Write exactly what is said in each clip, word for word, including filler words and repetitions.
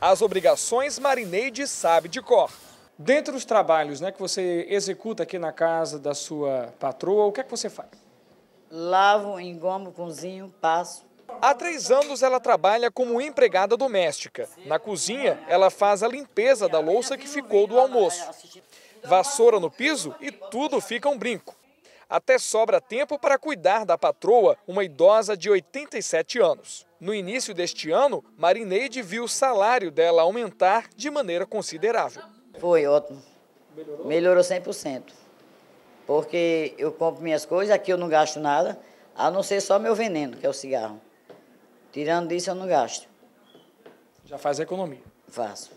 as obrigações Marineide sabe de cor. Dentro dos trabalhos, né, que você executa aqui na casa da sua patroa, o que é que você faz? Lavo, engomo, cozinho, passo. Há três anos ela trabalha como empregada doméstica. Na cozinha, ela faz a limpeza da louça que ficou do almoço. Vassoura no piso e tudo fica um brinco. Até sobra tempo para cuidar da patroa, uma idosa de oitenta e sete anos. No início deste ano, Marineide viu o salário dela aumentar de maneira considerável. Foi ótimo. Melhorou? Melhorou cem por cento. Porque eu compro minhas coisas, aqui eu não gasto nada, a não ser só meu veneno, que é o cigarro. Tirando disso, eu não gasto. Já faz a economia? Faço.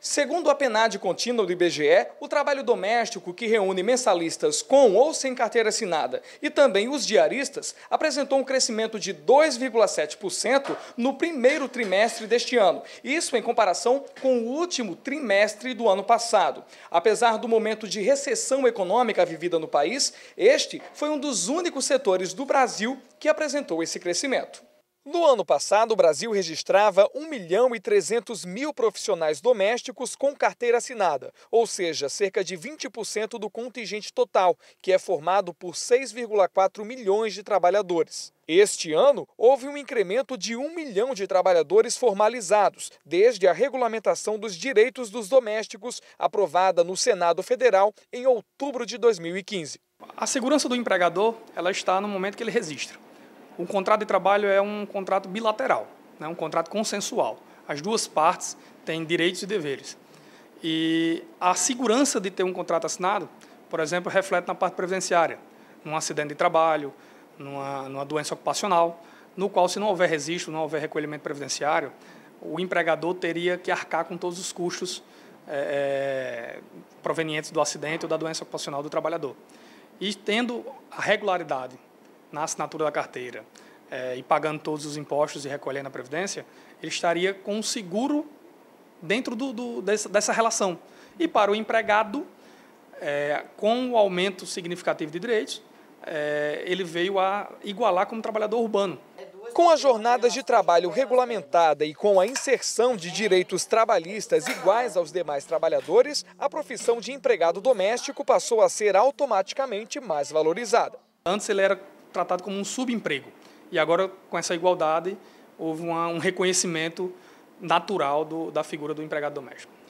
Segundo a P N A D Contínua do I B G E, o trabalho doméstico que reúne mensalistas com ou sem carteira assinada e também os diaristas apresentou um crescimento de dois vírgula sete por cento no primeiro trimestre deste ano, isso em comparação com o último trimestre do ano passado. Apesar do momento de recessão econômica vivida no país, este foi um dos únicos setores do Brasil que apresentou esse crescimento. No ano passado, o Brasil registrava um milhão e trezentos mil profissionais domésticos com carteira assinada, ou seja, cerca de vinte por cento do contingente total, que é formado por seis vírgula quatro milhões de trabalhadores. Este ano, houve um incremento de um milhão de trabalhadores formalizados, desde a regulamentação dos direitos dos domésticos, aprovada no Senado Federal em outubro de dois mil e quinze. A segurança do empregador, ela está no momento que ele registra. O contrato de trabalho é um contrato bilateral, né, um contrato consensual. As duas partes têm direitos e deveres. E a segurança de ter um contrato assinado, por exemplo, reflete na parte previdenciária, num acidente de trabalho, numa, numa doença ocupacional, no qual, se não houver registro, não houver recolhimento previdenciário, o empregador teria que arcar com todos os custos é, provenientes do acidente ou da doença ocupacional do trabalhador. E tendo a regularidade na assinatura da carteira eh, e pagando todos os impostos e recolhendo a previdência, ele estaria com um seguro dentro do, do, dessa, dessa relação. E para o empregado, eh, com o aumento significativo de direitos, eh, ele veio a igualar como trabalhador urbano. Com as jornadas de trabalho regulamentada e com a inserção de direitos trabalhistas iguais aos demais trabalhadores, a profissão de empregado doméstico passou a ser automaticamente mais valorizada. Antes ele era tratado como um subemprego. E agora, com essa igualdade, houve uma, um reconhecimento natural do, da figura do empregado doméstico.